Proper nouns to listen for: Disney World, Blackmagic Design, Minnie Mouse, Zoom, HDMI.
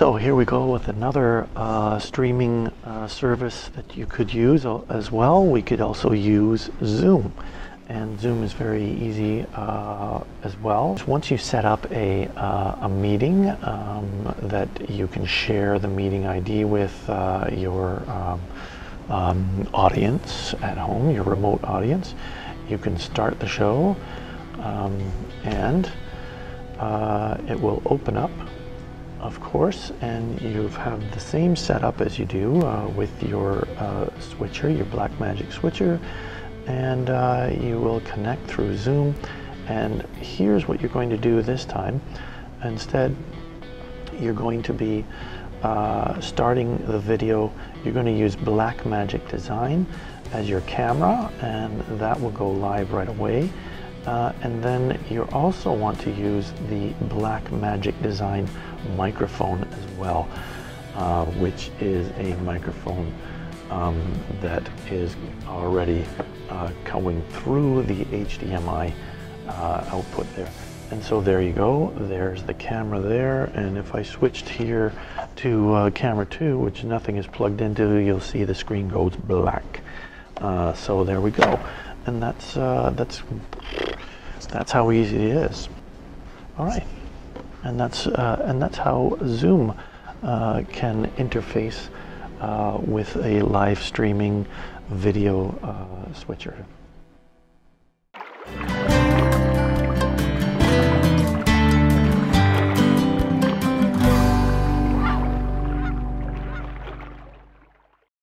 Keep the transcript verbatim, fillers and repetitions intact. So here we go with another uh, streaming uh, service that you could use as well. We could also use Zoom, and Zoom is very easy uh, as well. So once you set up a, uh, a meeting um, that you can share the meeting I D with uh, your um, um, audience at home, your remote audience, you can start the show um, and uh, it will open up, of course, and you have the same setup as you do uh, with your uh, switcher, your Blackmagic switcher, and uh, you will connect through Zoom. And here's what you're going to do this time. Instead, you're going to be uh, starting the video. You're going to use Blackmagic Design as your camera, and that will go live right away. Uh, and then you also want to use the Blackmagic Design microphone as well, uh, which is a microphone um, that is already uh, coming through the H D M I uh, output there. And so there you go, there's the camera there, and if I switched here to uh, camera two, which nothing is plugged into, you'll see the screen goes black. Uh, so there we go, and that's uh, that's that's how easy it is. All right, and that's uh, and that's how Zoom uh, can interface uh, with a live streaming video uh, switcher.